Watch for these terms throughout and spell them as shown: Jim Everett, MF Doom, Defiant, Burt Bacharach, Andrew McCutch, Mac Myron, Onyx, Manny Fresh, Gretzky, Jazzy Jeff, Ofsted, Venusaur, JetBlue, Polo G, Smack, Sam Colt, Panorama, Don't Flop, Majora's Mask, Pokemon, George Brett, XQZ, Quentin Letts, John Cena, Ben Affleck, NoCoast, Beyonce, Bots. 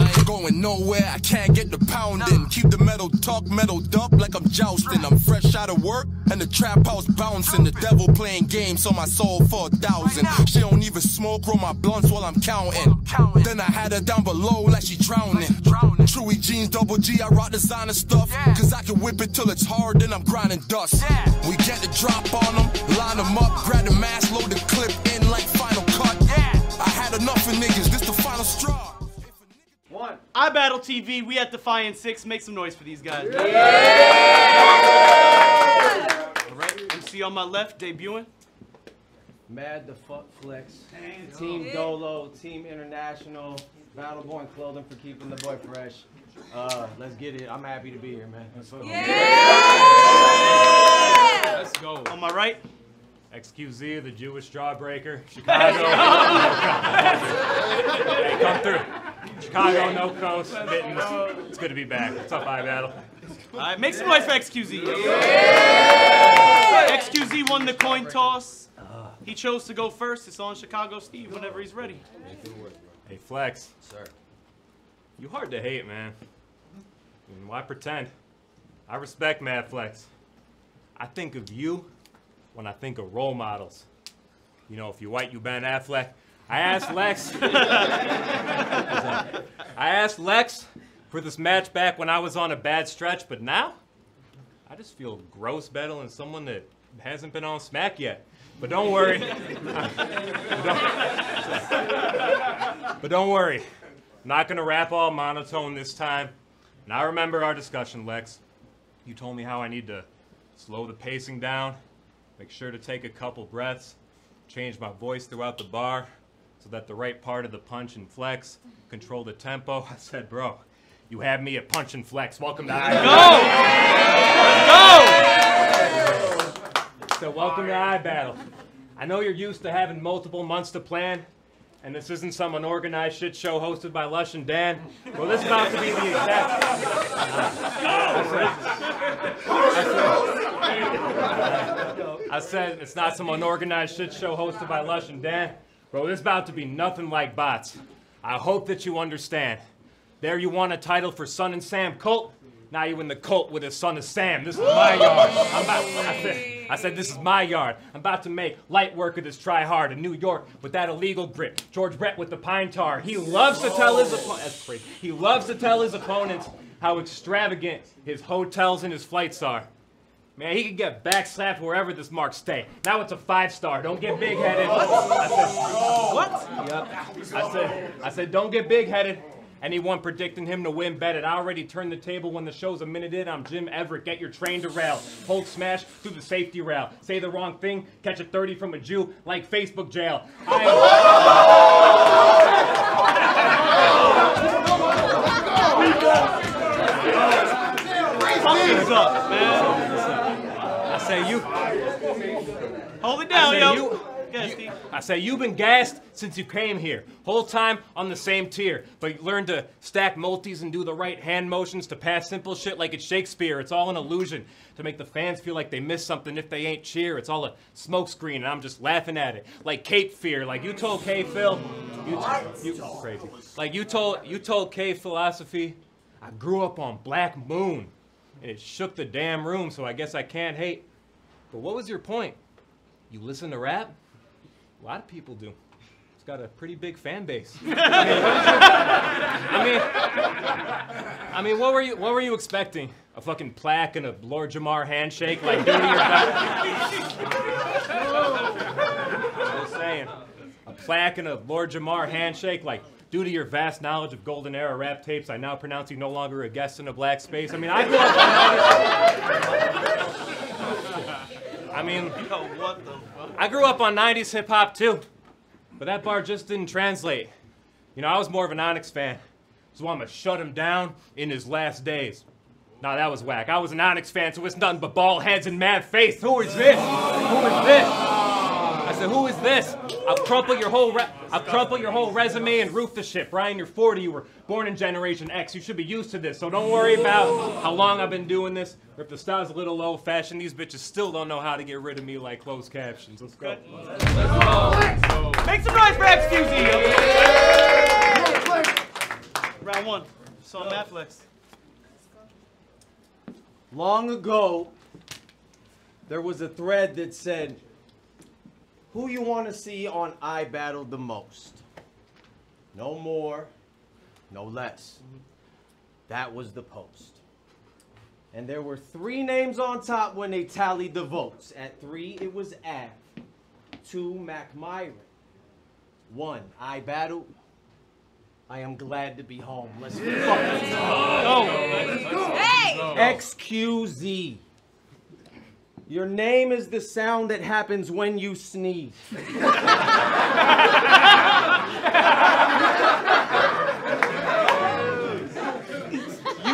I ain't going nowhere, I can't get the pounding. Keep the metal talk, metal dump like I'm jousting. I'm fresh out of work, and the trap house bouncing. The devil playing games on my soul for 1,000. She don't even smoke, roll my blunts while I'm counting. Then I had her down below like she drowning. Chewy jeans, double G, I rock designer stuff. Cause I can whip it till it's hard, then I'm grinding dust. We get the drop on them, line them up, grab the mask, load the clip in like Final Cut. I had enough of niggas, this the final straw. iBattleTV, we at Defiant 6. Make some noise for these guys. Yeah. Yeah. All right, MC on my left, debuting. Mad the Flex. Dang. Team Dolo, Team International, Battleborn Clothing for keeping the boy fresh. Let's get it. I'm happy to be here, man. That's what Let's go. On my right. XQZ, the Jewish Jawbreaker. Chicago. Hey, come through. Chicago, NoCoast, Mittens. It's good to be back. What's up, iBattle? All right, make some noise for XQZ. Yeah. XQZ won the coin toss. He chose to go first. It's on Chicago Steve whenever he's ready. Hey, Flex. Sir. You hard to hate, man. I mean, why pretend? I respect Mad Flex. I think of you when I think of role models. You know, if you're white, you Ben Affleck. I asked Lex for this match back when I was on a bad stretch, but now I just feel gross battling someone that hasn't been on Smack yet. But don't worry. But don't worry. I'm not gonna rap all monotone this time. And I remember our discussion, Lex. You told me how I need to slow the pacing down, make sure to take a couple breaths, change my voice throughout the bar, so that the right part of the punch and flex control the tempo. I said, bro, you have me at punch and flex. Welcome to iBattle. Go! So welcome to iBattle. I know you're used to having multiple months to plan, and this isn't some unorganized shit show hosted by Lush and Dan. Well, this is about to be the exact... I said it's not some unorganized shit show hosted by Lush and Dan. Bro, this is about to be nothing like Bots. I hope that you understand. There you won a title for Son and Sam Colt. Now you in the Colt with his Son of Sam. This is my yard. I said this is my yard. I'm about to make light work of this try-hard in New York with that illegal grip. George Brett with the pine tar. He loves to tell his opponents. He loves to tell his opponents how extravagant his hotels and his flights are. Man, he could get backslapped wherever this mark stay. Now it's a 5-star. Don't get big-headed. I said, don't get big-headed. Anyone predicting him to win, bet it. I already turned the table when the show's a minute in. I'm Jim Everett. Get your train to rail. Hold smash through the safety rail. Say the wrong thing. Catch a 30 from a Jew like Facebook jail. I say you've been gassed since you came here. Whole time on the same tier, but you learn to stack multis and do the right hand motions to pass simple shit like it's Shakespeare. It's all an illusion to make the fans feel like they missed something if they ain't cheer. It's all a smokescreen, and I'm just laughing at it. Like Cape Fear, like you told K Phil, you told K Philosophy. I grew up on Black Moon, and it shook the damn room. So I guess I can't hate. But what was your point? You listen to rap? A lot of people do. It's got a pretty big fan base. I mean, what were you expecting? A fucking plaque and a Lord Jamar handshake, like doing your just saying, a plaque and a Lord Jamar handshake, like. Due to your vast knowledge of golden era rap tapes, I now pronounce you no longer a guest in a black space. I mean, I grew up on I grew up on 90s hip hop too, but that bar just didn't translate. You know, I was more of an Onyx fan, so I'm gonna shut him down in his last days. Nah, that was whack. I was an Onyx fan, so it's nothing but bald heads and mad face. Who is this? Who is this? I said, who is this? I'll crumple your whole resume and roof the ship. Brian, you're 40. You were born in Generation X. You should be used to this. So don't worry about how long I've been doing this. Or if the style's a little old-fashioned, these bitches still don't know how to get rid of me like closed captions. Let's go. Let's go. Make some noise for XQZ. Round one. So Mad Flex. Long ago, there was a thread that said, who you want to see on iBattle the most? No more, no less. That was the post. And there were three names on top when they tallied the votes. At 3, it was Av. 2, Mac Myron. 1, iBattle. I am glad to be home. Let's fucking go. Hey! XQZ. Your name is the sound that happens when you sneeze. You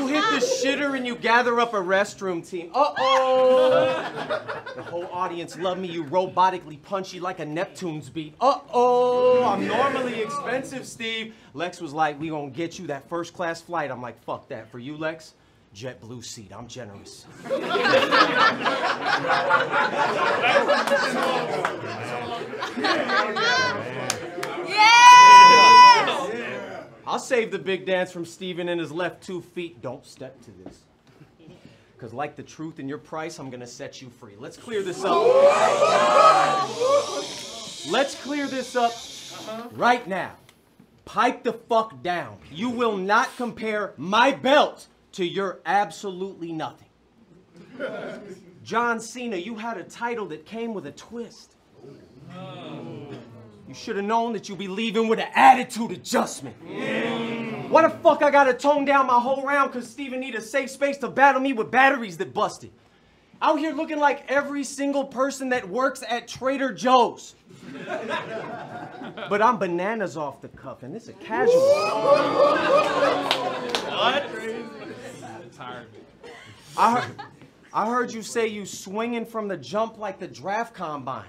hit the shitter and you gather up a restroom team. Uh-oh! The whole audience love me, you robotically punchy like a Neptune's beat. Uh-oh! I'm normally expensive, Steve. Lex was like, we gonna get you that first class flight. I'm like, fuck that. For you, Lex? JetBlue seat. I'm generous. Yes! Yeah! I'll save the big dance from Steven and his left 2 feet. Don't step to this. Because like the truth in your price, I'm going to set you free. Let's clear this up. Let's clear this up right now. Pipe the fuck down. You will not compare my belt to your absolutely nothing. John Cena, you had a title that came with a twist. You should have known that you'd be leaving with an attitude adjustment. Yeah. Why the fuck I gotta tone down my whole round because Steven need a safe space to battle me with batteries that busted? Out here looking like every single person that works at Trader Joe's. But I'm bananas off the cuff and it's a casual. What? I heard you say you swinging from the jump like the draft combine.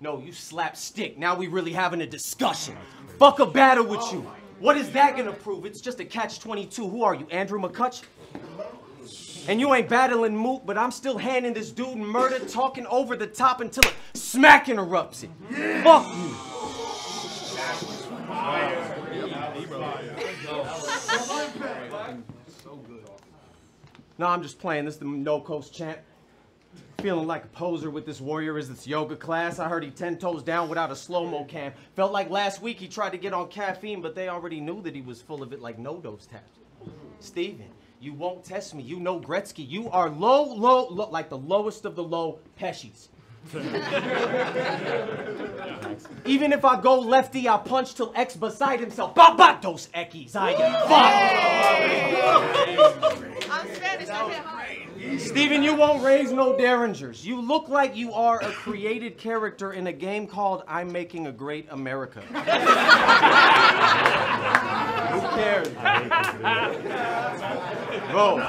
No, you slap stick. Now we really having a discussion. Fuck a battle with you. What is that gonna prove? It's just a catch-22. Who are you, Andrew McCutch? And you ain't battling Moot, but I'm still handing this dude murder talking over the top until a smack interrupts it. Yes. Fuck you. That was fire. No, I'm just playing. This is the NoCoast champ. Feeling like a poser with this warrior is this yoga class. I heard he 10 toes down without a slow-mo cam. Felt like last week he tried to get on caffeine, but they already knew that he was full of it like no-dose taps. Steven, you won't test me. You know Gretzky. You are low, low, low, like the lowest of the low peshies. Even if I go lefty, I punch till X beside himself. Ba-ba, those Ekis. I am fucked. I'm Spanish, I can't hide. Steven, you won't raise no derringers. You look like you are a created character in a game called I'm Making a Great America. Who cares? Bro.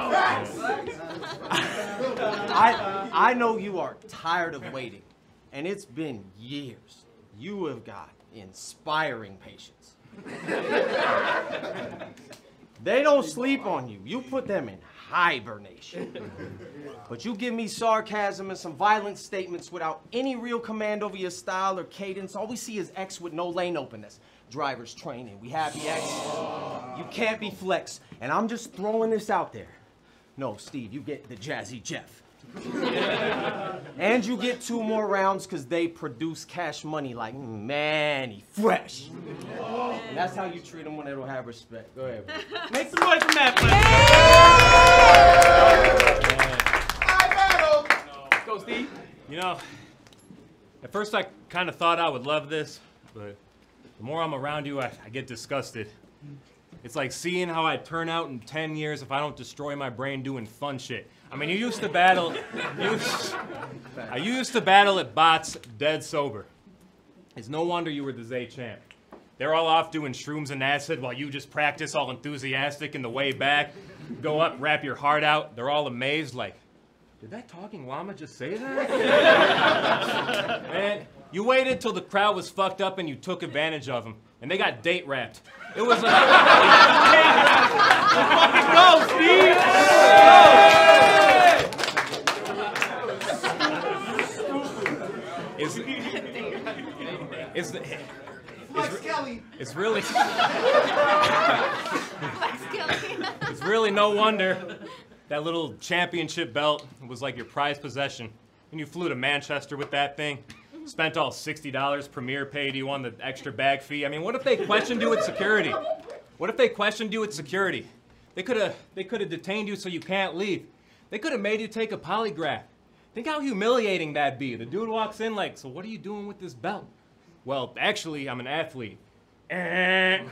I know you are tired of waiting, and it's been years. You have got inspiring patience. They don't sleep on you. You put them in hibernation. But you give me sarcasm and some violent statements without any real command over your style or cadence. All we see is X with no lane openness. Drivers training. We happy X. You can't be Flex. And I'm just throwing this out there. No, Steve, you get the Jazzy Jeff. And you get 2 more rounds because they produce cash money like Manny Fresh. And that's how you treat them when they don't have respect. Go ahead. Make some noise for Matt. Let's go, Steve. You know, at first I kind of thought I would love this, but the more I'm around you, I get disgusted. It's like seeing how I turn out in 10 years if I don't destroy my brain doing fun shit. I mean, you used to battle. You used to battle at Bots dead sober. It's no wonder you were the Zay champ. They're all off doing shrooms and acid while you just practice all enthusiastic in the way back. Go up, wrap your heart out. They're all amazed like, did that talking llama just say that? Man, you waited till the crowd was fucked up and you took advantage of them. And they got date wrapped. It was like, fucking go, Steve! It's really really no wonder that little championship belt was like your prized possession. And you flew to Manchester with that thing, spent all $60, Premier paid you on the extra bag fee. I mean, what if they questioned you with security? What if they questioned you with security? They could have detained you so you can't leave. They could have made you take a polygraph. Think how humiliating that'd be. The dude walks in like, so what are you doing with this belt? Well, actually, I'm an athlete. Yeah.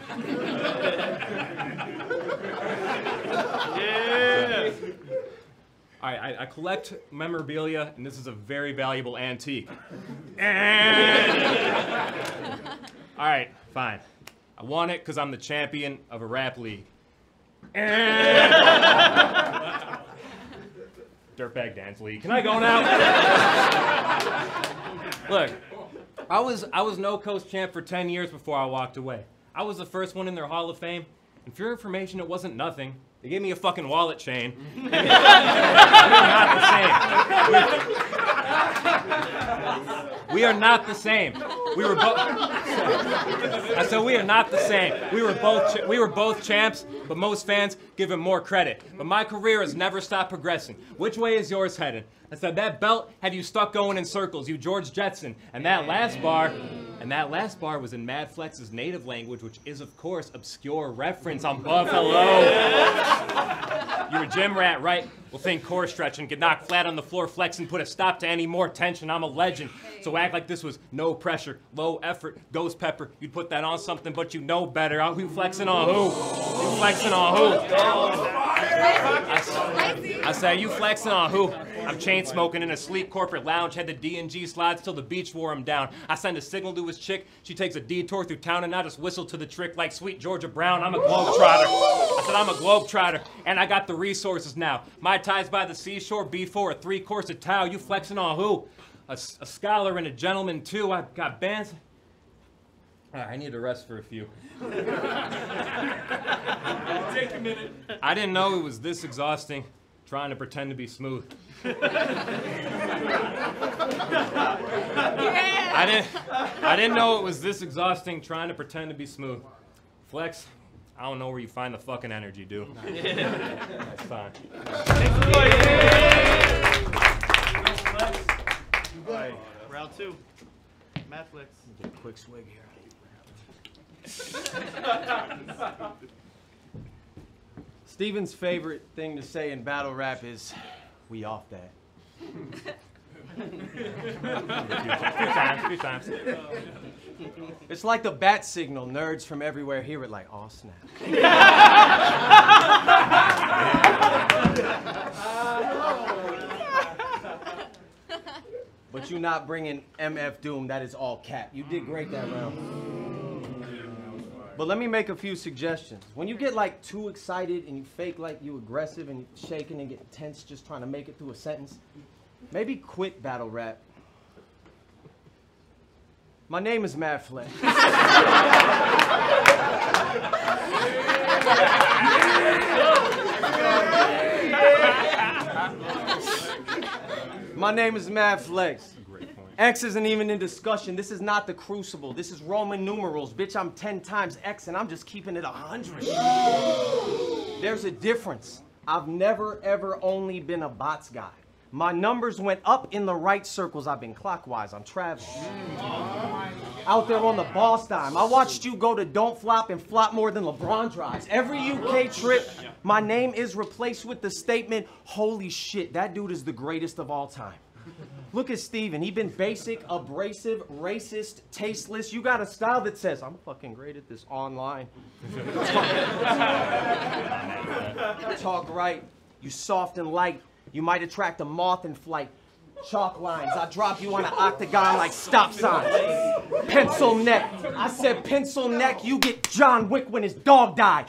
All right, I collect memorabilia, and this is a very valuable antique. All right, fine. I want it because I'm the champion of a rap league. Dirtbag dance league. Can I go now? Look, I was NoCoast champ for 10 years before I walked away. I was the first one in their Hall of Fame. And for your information, it wasn't nothing. They gave me a fucking wallet chain. We're not the same. We are not the same. We were both. I said we are not the same. We were both champs, but most fans give him more credit. But my career has never stopped progressing. Which way is yours headed? I said that belt had you stuck going in circles, you George Jetson. And that last bar was in Mad Flex's native language, which is of course obscure reference on Buffalo. You're a gym rat, right? Well, think core stretching, get knocked flat on the floor, flex, and put a stop to any more tension. I'm a legend. So act like this was no pressure, low effort, ghost pepper. You'd put that on something, but you know better. You flexing on who? You flexing on who? I say, you flexing on who? I'm chain smoking in a sleep corporate lounge, had the D&G slides till the beach wore him down. I send a signal to his chick, she takes a detour through town, and I just whistle to the trick like sweet Georgia Brown. I'm a globetrotter. I said I'm a globetrotter, and I got the resources now. My ties by the seashore, B4, a three-course of towel. You flexing on who? A scholar and a gentleman, too. I've got bands. All right, I need to rest for a few. Take a minute. I didn't know it was this exhausting, trying to pretend to be smooth. Yeah. I didn't know it was this exhausting, trying to pretend to be smooth. Flex. I don't know where you find the fucking energy, dude. Yeah. That's fine. You good. Right. Round two. Mad Flex. Get a quick swig here. Steven's favorite thing to say in battle rap is, we off that. A few times. It's like the bat signal. Nerds from everywhere hear it like, oh snap. But you not bringing MF Doom, that is all cap. You did great that round. But let me make a few suggestions. When you get like too excited and you fake like you aggressive and shaking and getting tense just trying to make it through a sentence, maybe quit battle rap. My name is Mad Flex. My name is Mad Flex. X isn't even in discussion. This is not the Crucible. This is Roman numerals. Bitch, I'm 10 times X and I'm just keeping it 100. There's a difference. I've never, ever only been a bots guy. My numbers went up in the right circles. I've been clockwise. I'm traveling. Out there on the boss dime. I watched you go to Don't Flop and flop more than LeBron drives. Every UK trip, my name is replaced with the statement, holy shit, that dude is the greatest of all time. Look at Steven. He's been basic, abrasive, racist, tasteless. You got a style that says, I'm fucking great at this online. Talk right. You soft and light. You might attract a moth in flight. Chalk lines. I drop you on an octagon like stop signs. Pencil neck. I said pencil neck. You get John Wick when his dog died.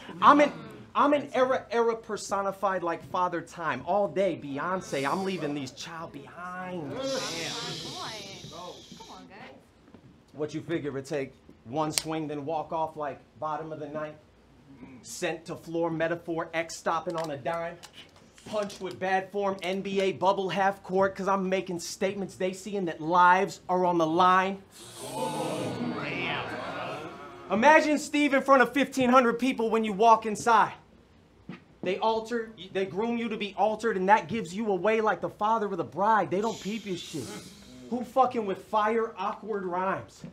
I'm an era personified like Father Time. All day, Beyonce. I'm leaving these child behind. Damn. Come on, guys. What you figure would take one swing, then walk off like bottom of the ninth. Sent to floor metaphor. X stopping on a dime. Punch with bad form, NBA bubble half court, because I'm making statements they see and that lives are on the line. Oh, man. Imagine Steve in front of 1,500 people when you walk inside. They alter, they groom you to be altered, and that gives you away like the father of the bride. They don't peep your shit. Who fucking with fire awkward rhymes?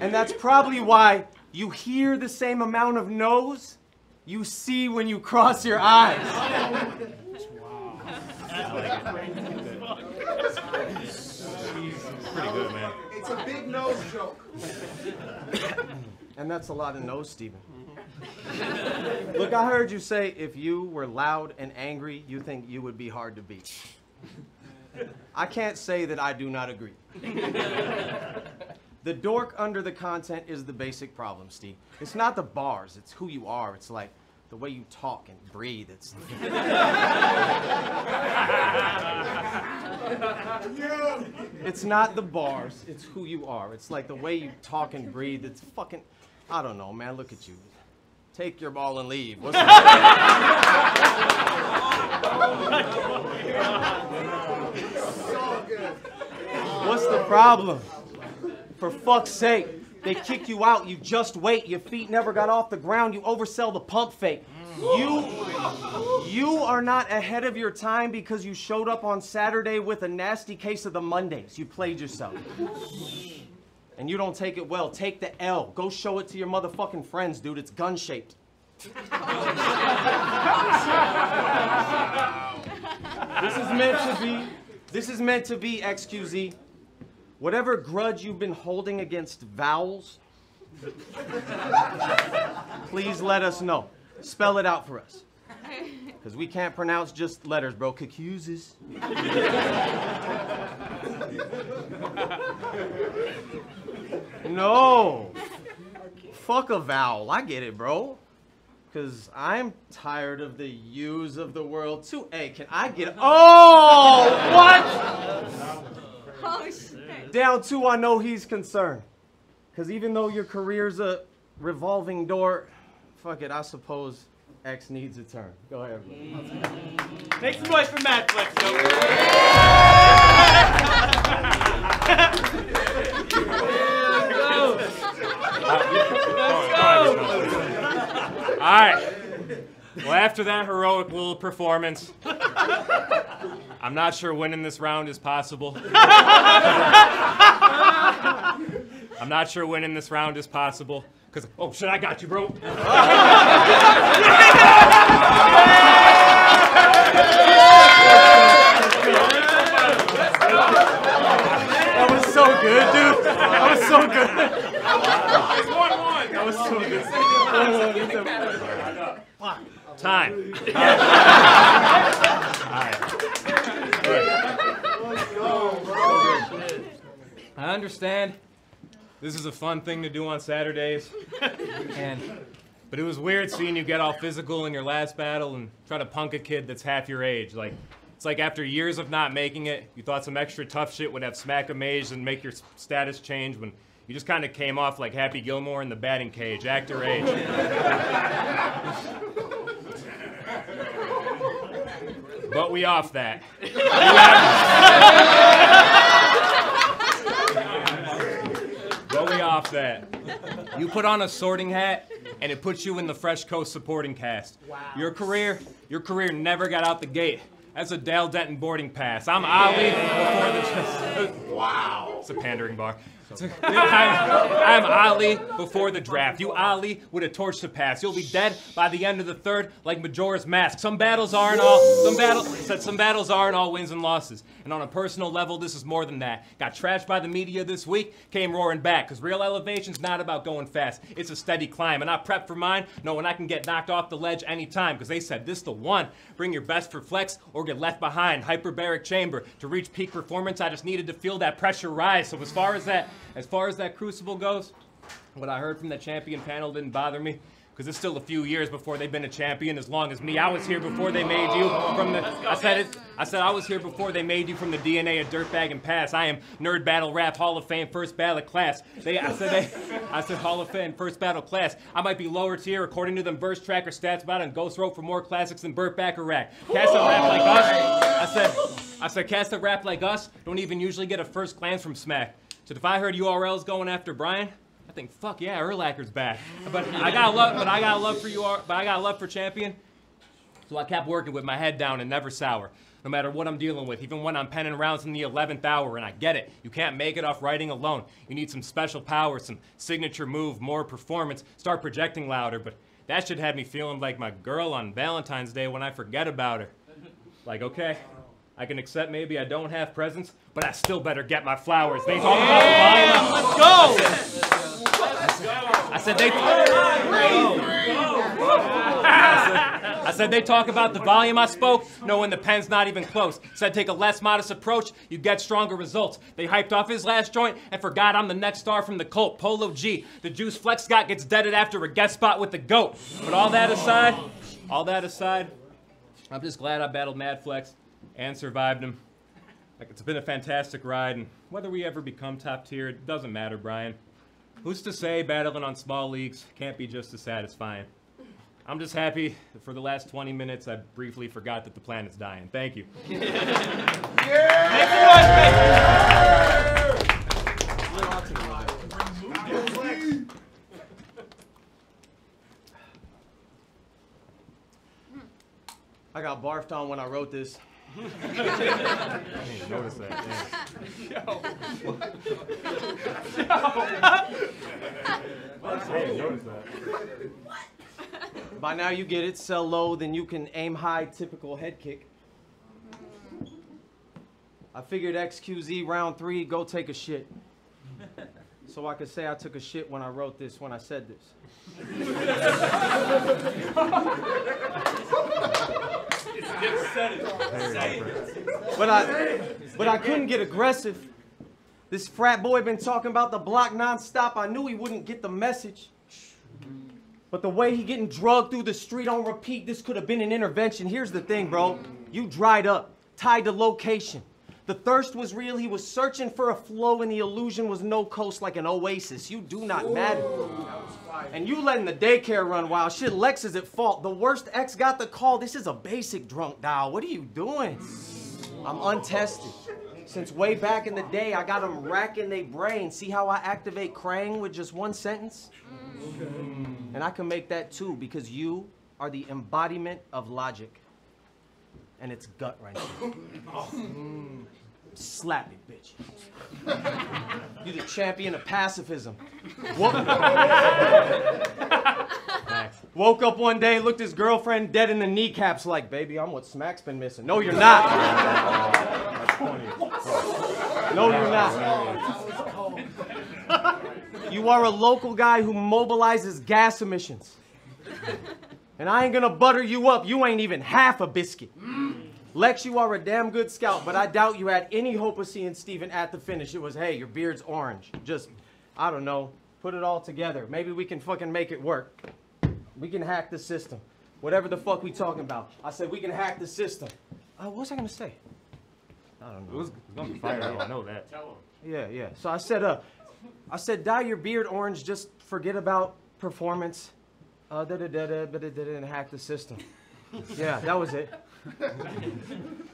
And that's probably why you hear the same amount of no's you see when you cross your eyes. Wow. Pretty good, man. It's a big nose joke. And that's a lot of nose, Stephen. Look, I heard you say if you were loud and angry, you think you would be hard to beat. I can't say that I do not agree. The dork under the content is the basic problem, Steve. It's not the bars, it's who you are. It's like the way you talk and breathe. It's it's not the bars, it's who you are. It's like the way you talk and breathe. It's fucking, I don't know, man, look at you. Take your ball and leave. What's what's the problem? For fuck's sake, they kick you out. You just wait. Your feet never got off the ground. You oversell the pump fake. You are not ahead of your time because you showed up on Saturday with a nasty case of the Mondays. You played yourself. And you don't take it well. Take the L. Go show it to your motherfucking friends, dude. It's gun-shaped. This is meant to be XQZ. Whatever grudge you've been holding against vowels, please let us know. Spell it out for us. Because we can't pronounce just letters, bro. Excuses. No. Fuck a vowel. I get it, bro. Because I'm tired of the U's of the world, too. Hey, can I get... Oh! What? Oh, shit. Down two, I know he's concerned. Because even though your career's a revolving door, fuck it, I suppose X needs a turn. Go ahead, bro. Make some noise for Mad Flex, yo. Let's go. All right. Well, after that heroic little performance, I'm not sure winning this round is possible. I'm not sure winning this round is possible. Because, oh shit, I got you, bro. That was so good, dude. That was so good. It's 1-1. That was so good. Time. All right. I understand this is a fun thing to do on Saturdays, but it was weird seeing you get all physical in your last battle and try to punk a kid that's half your age. Like, it's like after years of not making it, you thought some extra tough shit would have Smack amazed and make your status change when you just kind of came off like Happy Gilmore in the batting cage, actor age. But we off that. But we off that. You put on a sorting hat, and it puts you in the Fresh Coast supporting cast. Wow. Your career never got out the gate. That's a Dale Denton boarding pass. I'm Ali before the... Wow. It's a pandering bar. I'm Ali before the draft. You Ali with a torch to pass. You'll be dead by the end of the third, like Majora's Mask. Some battles aren't all wins and losses. And on a personal level, this is more than that. Got trashed by the media this week, came roaring back. Cause real elevation's not about going fast. It's a steady climb. And I prepped for mine, knowing I can get knocked off the ledge anytime. Cause they said this the one. Bring your best for Flex or get left behind. Hyperbaric chamber. To reach peak performance, I just needed to feel that pressure rise. So as far as that crucible goes, what I heard from the champion panel didn't bother me, because it's still a few years before they've been a champion. As long as me, I was here before they made you from the... I said I was here before they made you from the DNA of Dirtbag and Pass. I am Nerd Battle Rap Hall of Fame first ballot class. I said Hall of Fame first battle class. I might be lower tier according to them verse tracker stats about and Ghost wrote for more classics than Burt Bacharach. Cast a rap like us. I said cast a rap like us don't even usually get a first glance from Smack. So if I heard URL's going after Brian, I think fuck yeah, Urlacher's back. But I got love for Champion. So I kept working with my head down and never sour. No matter what I'm dealing with, even when I'm penning rounds in the 11th hour, and I get it, you can't make it off writing alone. You need some special power, some signature move, more performance, start projecting louder, but that shit had me feeling like my girl on Valentine's Day when I forget about her. Like, okay, I can accept maybe I don't have presents, but I still better get my flowers. They talk about violence. Let's go! Let's go! I said they talk about the volume I spoke, knowing the pen's not even close. Said take a less modest approach, you get stronger results. They hyped off his last joint and forgot I'm the next star from the cult, Polo G. The juice Flex got gets deaded after a guest spot with the GOAT. But all that aside, I'm just glad I battled Mad Flex and survived him. Like, it's been a fantastic ride, and whether we ever become top tier, it doesn't matter, Brian. Who's to say battling on small leagues can't be just as satisfying? I'm just happy that for the last 20 minutes, I briefly forgot that the planet's dying. Thank you. Yeah. I got barfed on when I wrote this. I didn't even notice that. Yo, what? I didn't notice that. What? By now you get it, sell low, then you can aim high, typical head kick. I figured XQZ round 3, go take a shit. So I could say I took a shit when I wrote this, when I said this. But I couldn't get aggressive. This frat boy been talking about the block nonstop. I knew he wouldn't get the message. But the way he getting drugged through the street on repeat, this could have been an intervention. Here's the thing, bro. You dried up, tied to location. The thirst was real. He was searching for a flow, and the illusion was NoCoast like an oasis. You do not matter. And you letting the daycare run wild. Shit, Lex is at fault. The worst ex got the call. This is a basic drunk dial. What are you doing? I'm untested. Since way back in the day, I got them racking their brain. See how I activate Krang with just one sentence? And I can make that too, because you are the embodiment of logic. And it's gut right now. Slap it, bitch. You the champion of pacifism. Woke up one day, looked his girlfriend dead in the kneecaps like, baby, I'm what Smack's been missing. No, you're not. No, you're not. You are a local guy who mobilizes gas emissions. And I ain't gonna butter you up. You ain't even half a biscuit. Lex, you are a damn good scout, but I doubt you had any hope of seeing Steven at the finish. It was, hey, your beard's orange. Just, I don't know, put it all together. Maybe we can fucking make it work. We can hack the system. Whatever the fuck we talking about. I said we can hack the system. What was I gonna say? I don't know. It was gonna be fire, I know that. Tell him. Yeah. So I said, dye your beard orange, just forget about performance. But it didn't hack the system. Yeah, that was it.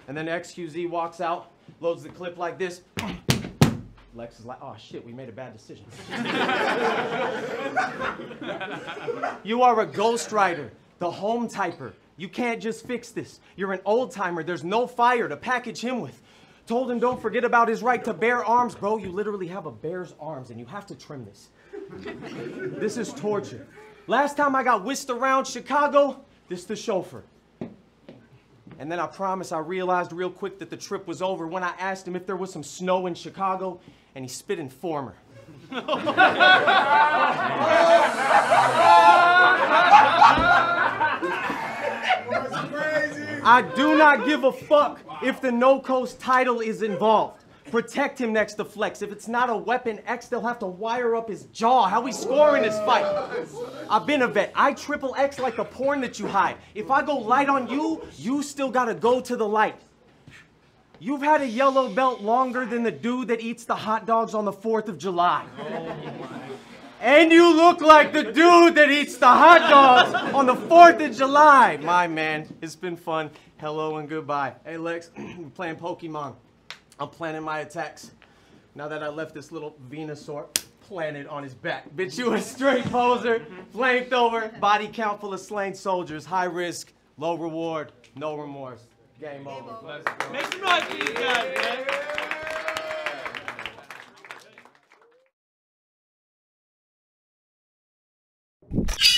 And then XQZ walks out, loads the clip like this. Lex is like, oh shit, we made a bad decision. You are a ghostwriter, the home typer. You can't just fix this. You're an old timer. There's no fire to package him with. Told him don't forget about his right to bear arms. Bro, you literally have a bear's arms and you have to trim this. This is torture. Last time I got whisked around Chicago, this the chauffeur. And then I promise I realized real quick that the trip was over when I asked him if there was some snow in Chicago, and he spit Informer. I do not give a fuck if the NoCoast title is involved. Protect him next to Flex. If it's not a weapon X, they'll have to wire up his jaw. How we scoring this fight? I've been a vet. I triple X like a porn that you hide. If I go light on you, you still gotta go to the light. You've had a yellow belt longer than the dude that eats the hot dogs on the 4th of July. And you look like the dude that eats the hot dogs on the 4th of July. My man, it's been fun. Hello and goodbye. Hey, Lex, we're playing Pokemon. I'm planning my attacks. Now that I left this little Venusaur planet on his back. Bitch, you a straight poser, flamethrower, body count full of slain soldiers, high risk, low reward, no remorse. Game over. Let's go. Make some noise for these guys, man. Yeah.